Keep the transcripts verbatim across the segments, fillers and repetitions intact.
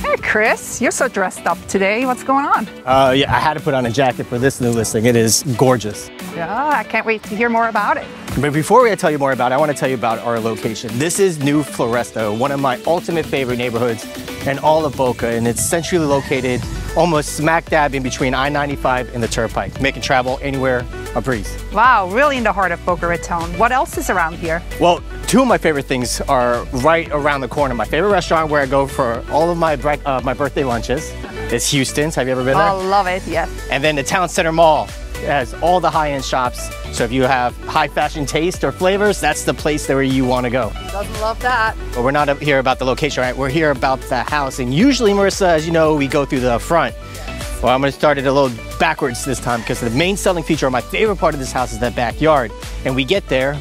Hey Chris, you're so dressed up today. What's going on? Uh, yeah, I had to put on a jacket for this new listing. It is gorgeous. Yeah, I can't wait to hear more about it. But before we tell you more about it, I want to tell you about our location. This is New Floresta, one of my ultimate favorite neighborhoods in all of Boca, and it's centrally located, almost smack dab in between I ninety-five and the Turnpike, making travel anywhere a breeze. Wow, really in the heart of Boca Raton. What else is around here? Well, two of my favorite things are right around the corner. My favorite restaurant where I go for all of my uh, my birthday lunches is Houston's. Have you ever been there? I love it, yes. And then the Town Center Mall. It has all the high-end shops, so if you have high fashion taste or flavors, that's the place where you want to go. Doesn't love that. But we're not here about the location, right? We're here about the house, and usually, Marissa, as you know, we go through the front. Well, I'm going to start it a little backwards this time, because the main selling feature or my favorite part of this house is that backyard, and we get there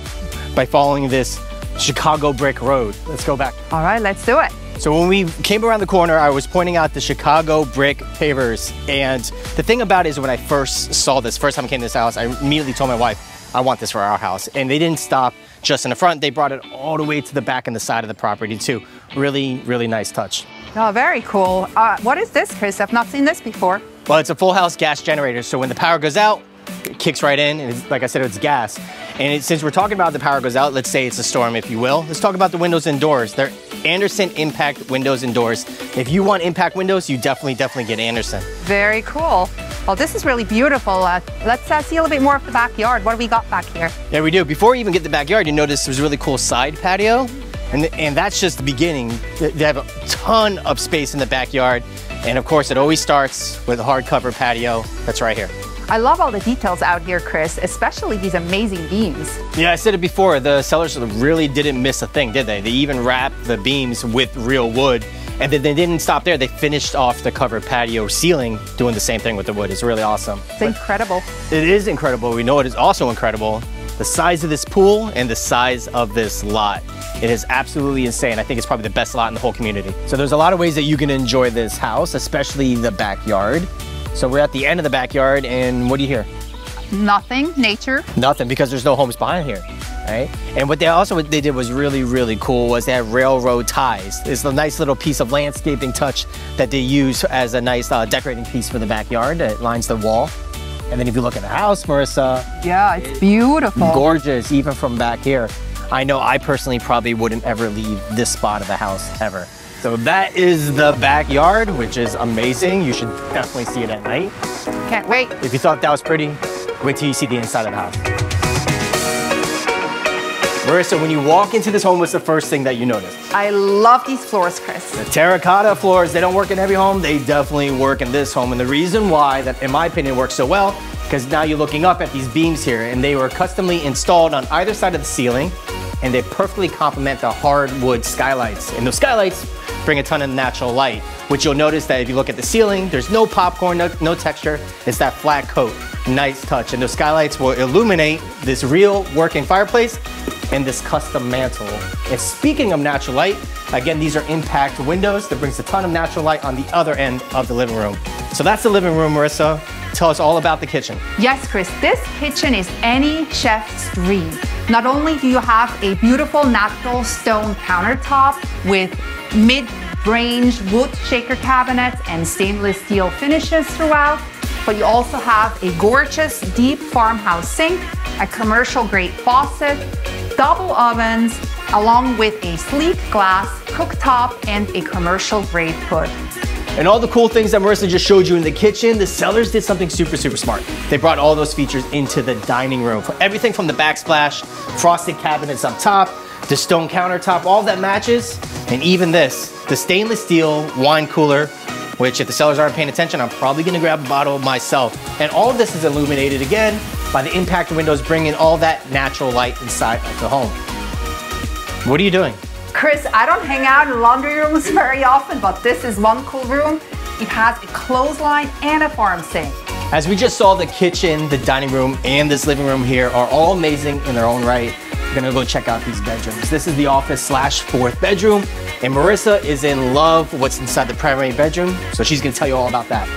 by following this Chicago brick road. Let's go back. All right, let's do it. So when we came around the corner, I was pointing out the Chicago brick pavers. And the thing about it is when I first saw this, first time I came to this house, I immediately told my wife, I want this for our house. And they didn't stop just in the front. They brought it all the way to the back and the side of the property too. Really, really nice touch. Oh, very cool. Uh, what is this, Chris? I've not seen this before. Well, it's a full house gas generator. So when the power goes out, it kicks right in. And it's, like I said, it's gas. And it, since we're talking about the power goes out, let's say it's a storm, if you will. Let's talk about the windows and doors. They're Andersen impact windows and doors. If you want impact windows, you definitely, definitely get Andersen. Very cool. Well, this is really beautiful. Uh, let's uh, see a little bit more of the backyard. What do we got back here? Yeah, we do. Before we even get the backyard, you notice there's a really cool side patio. And, and that's just the beginning. They have a ton of space in the backyard. And of course, it always starts with a hardcover patio. That's right here. I love all the details out here, Chris, especially these amazing beams. Yeah, I said it before, the sellers really didn't miss a thing, did they? They even wrapped the beams with real wood, and then they didn't stop there. They finished off the covered patio ceiling doing the same thing with the wood. It's really awesome. It's but incredible. It is incredible. We know it is also incredible. The size of this pool and the size of this lot. It is absolutely insane. I think it's probably the best lot in the whole community. So there's a lot of ways that you can enjoy this house, especially the backyard. So we're at the end of the backyard, and what do you hear? Nothing, nature. Nothing, because there's no homes behind here, right? And what they also what they did was really, really cool was they had railroad ties. It's a nice little piece of landscaping touch that they use as a nice uh, decorating piece for the backyard. It lines the wall. And then if you look at the house, Marissa. Yeah, it's beautiful. Gorgeous, even from back here. I know I personally probably wouldn't ever leave this spot of the house ever. So that is the backyard, which is amazing. You should definitely see it at night. Can't wait. If you thought that was pretty, wait till you see the inside of the house. Marissa, when you walk into this home, what's the first thing that you notice? I love these floors, Chris. The terracotta floors, they don't work in every home. They definitely work in this home. And the reason why that, in my opinion, works so well, because now you're looking up at these beams here, and they were customly installed on either side of the ceiling, and they perfectly complement the hardwood skylights. And those skylights bring a ton of natural light, which you'll notice that if you look at the ceiling, there's no popcorn, no, no texture. It's that flat coat. Nice touch. And those skylights will illuminate this real working fireplace and this custom mantle. And speaking of natural light, again, these are impact windows that brings a ton of natural light on the other end of the living room. So that's the living room, Marissa. Tell us all about the kitchen. Yes, Chris, this kitchen is any chef's dream. Not only do you have a beautiful natural stone countertop with mid-range wood shaker cabinets and stainless steel finishes throughout, but you also have a gorgeous deep farmhouse sink, a commercial grade faucet, double ovens, along with a sleek glass cooktop and a commercial grade hood. And all the cool things that Marissa just showed you in the kitchen, the sellers did something super, super smart. They brought all those features into the dining room. Everything from the backsplash, frosted cabinets up top, the stone countertop, all that matches. And even this, the stainless steel wine cooler, which if the sellers aren't paying attention, I'm probably gonna grab a bottle myself. And all of this is illuminated again by the impact windows, bringing all that natural light inside of the home. What are you doing? Chris, I don't hang out in laundry rooms very often, but this is one cool room. It has a clothesline and a farm sink. As we just saw, the kitchen, the dining room, and this living room here are all amazing in their own right. We're gonna go check out these bedrooms. This is the office slash fourth bedroom, and Marissa is in love with what's inside the primary bedroom, so she's gonna tell you all about that.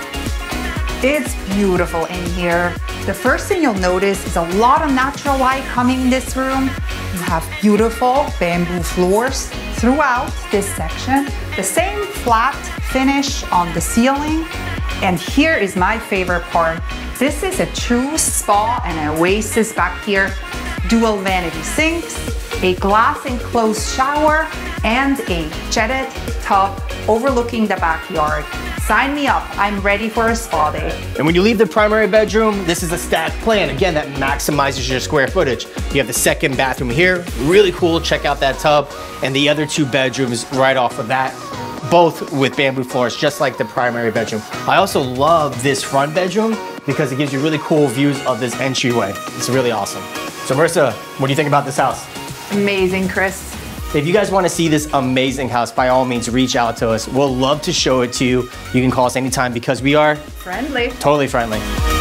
It's beautiful in here. The first thing you'll notice is a lot of natural light coming in this room. You have beautiful bamboo floors, throughout this section. The same flat finish on the ceiling. And here is my favorite part. This is a true spa and an oasis back here. Dual vanity sinks, a glass enclosed shower, and a jetted tub overlooking the backyard. Sign me up, I'm ready for a spa day. And when you leave the primary bedroom, this is a stacked plan. Again, that maximizes your square footage. You have the second bathroom here, really cool, check out that tub, and the other two bedrooms right off of that, both with bamboo floors, just like the primary bedroom. I also love this front bedroom because it gives you really cool views of this entryway. It's really awesome. So Marissa, what do you think about this house? Amazing, Chris. If you guys want to see this amazing house, by all means, reach out to us. We'll love to show it to you. You can call us anytime because we are friendly. Totally friendly.